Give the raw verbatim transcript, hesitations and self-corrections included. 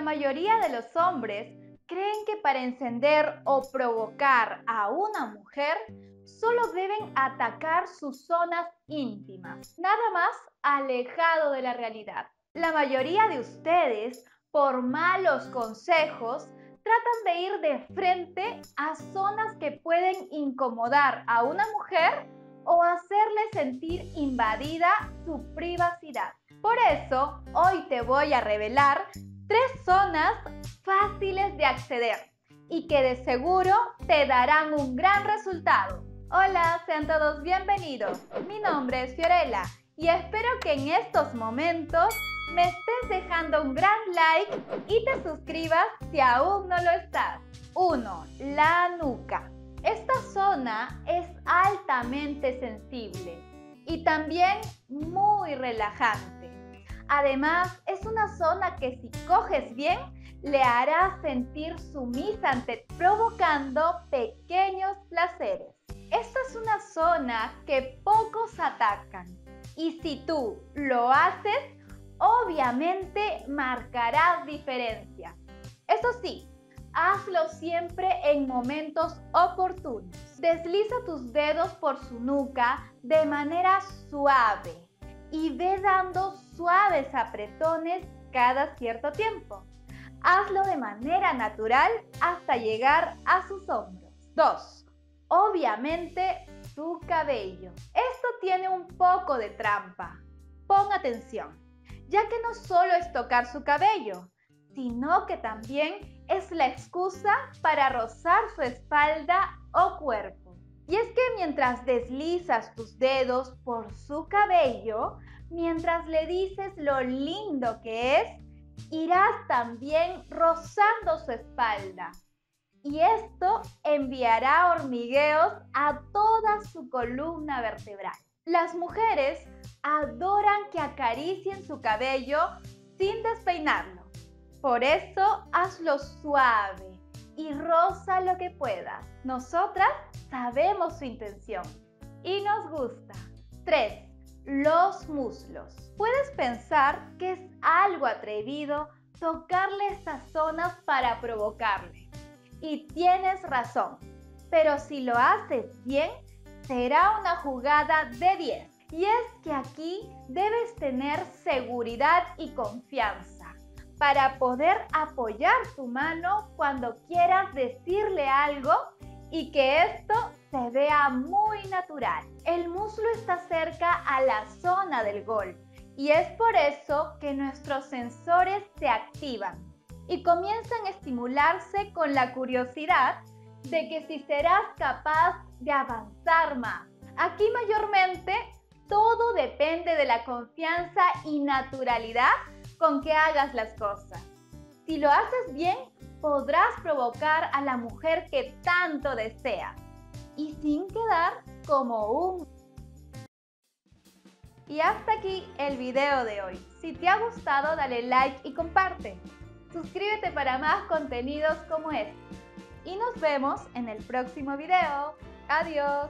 la mayoría de los hombres creen que para encender o provocar a una mujer solo deben atacar sus zonas íntimas, nada más alejado de la realidad. La mayoría de ustedes, por malos consejos, tratan de ir de frente a zonas que pueden incomodar a una mujer o hacerle sentir invadida su privacidad. Por eso, hoy te voy a revelar tres zonas fáciles de acceder y que de seguro te darán un gran resultado. Hola, sean todos bienvenidos. Mi nombre es Fiorella y espero que en estos momentos me estés dejando un gran like y te suscribas si aún no lo estás. uno. La nuca. Esta zona es altamente sensible y también muy relajante. Además, es una zona que si coges bien, le hará sentir sumisa ante ti, provocando pequeños placeres. Esta es una zona que pocos atacan y si tú lo haces, obviamente marcarás diferencia. Eso sí, hazlo siempre en momentos oportunos. Desliza tus dedos por su nuca de manera suave y ve dando suaves apretones cada cierto tiempo. Hazlo de manera natural hasta llegar a sus hombros. dos. Obviamente, su cabello. Esto tiene un poco de trampa. Pon atención, ya que no solo es tocar su cabello, sino que también es la excusa para rozar su espalda o cuerpo. Y es que mientras deslizas tus dedos por su cabello, mientras le dices lo lindo que es, irás también rozando su espalda. Y esto enviará hormigueos a toda su columna vertebral. Las mujeres adoran que acaricien su cabello sin despeinarlo. Por eso, hazlo suave y roza lo que puedas. Nosotras sabemos su intención y nos gusta. tres. Los muslos. Puedes pensar que es algo atrevido tocarle estas zonas para provocarle. Y tienes razón, pero si lo haces bien, será una jugada de diez. Y es que aquí debes tener seguridad y confianza para poder apoyar tu mano cuando quieras decirle algo y que esto se vea muy natural. El muslo está cerca a la zona del golpe y es por eso que nuestros sensores se activan y comienzan a estimularse con la curiosidad de que si serás capaz de avanzar más. Aquí mayormente todo depende de la confianza y naturalidad con que hagas las cosas. Si lo haces bien, podrás provocar a la mujer que tanto deseas y sin quedar como un... Y hasta aquí el video de hoy. Si te ha gustado, dale like y comparte. Suscríbete para más contenidos como este. Y nos vemos en el próximo video. Adiós.